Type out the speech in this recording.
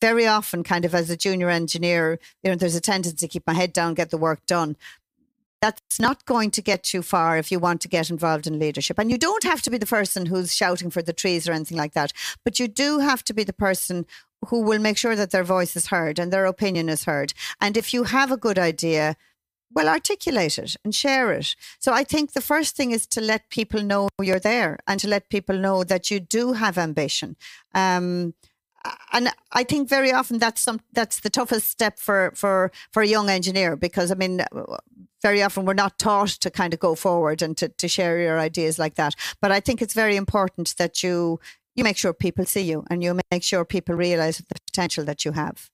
very often kind of as a junior engineer, you know, there's a tendency to keep my head down, get the work done. That's not going to get you far if you want to get involved in leadership. And you don't have to be the person who's shouting for the trees or anything like that. But you do have to be the person who will make sure that their voice is heard and their opinion is heard. And if you have a good idea, well, articulate it and share it. So I think the first thing is to let people know you're there and to let people know that you do have ambition. And I think very often that's the toughest step for a young engineer, because, I mean, very often we're not taught to kind of go forward and to share your ideas like that. But I think it's very important that you make sure people see you and you make sure people realize the potential that you have.